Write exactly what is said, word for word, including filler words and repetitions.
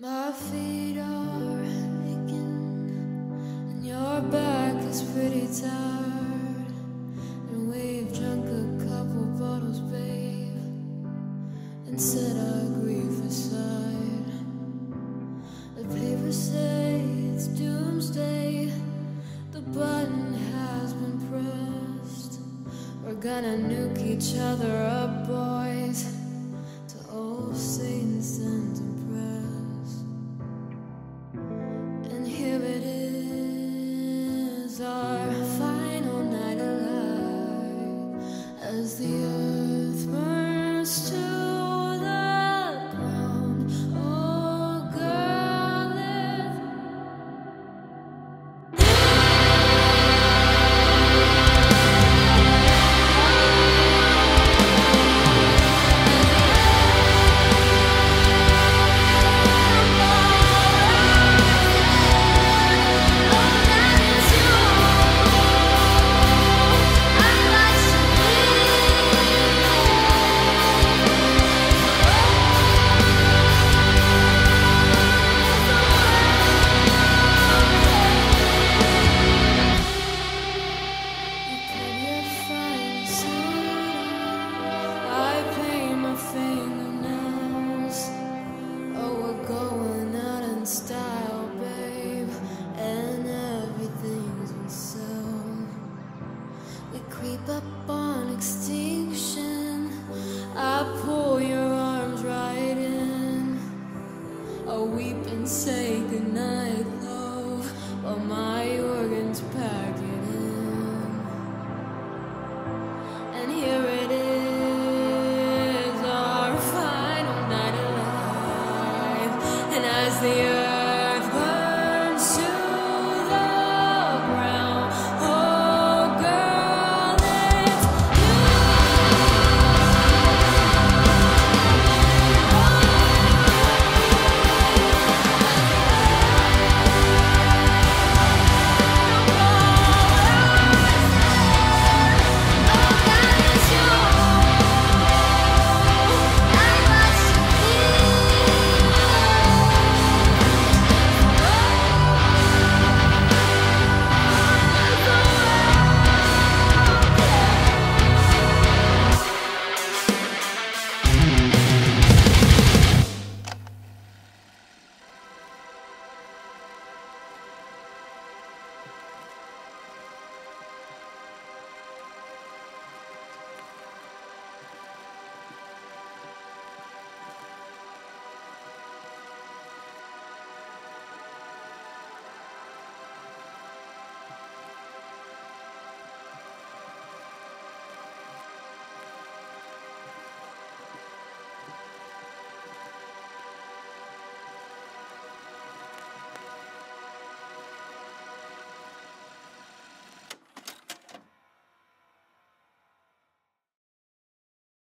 My feet are aching, and your back is pretty tired, and we've drunk a couple bottles, babe, and set our grief aside. The papers say it's doomsday, the button has been pressed. We're gonna nuke each other up, boys, to old Satan's sentence. Our final night alive, as the earth burns to the ground. Oh, girl, creep up on extinction. I pull your arms right in. I weep and say goodnight, love, while my organs pack it in. And here it is, our final night alive. And as the earth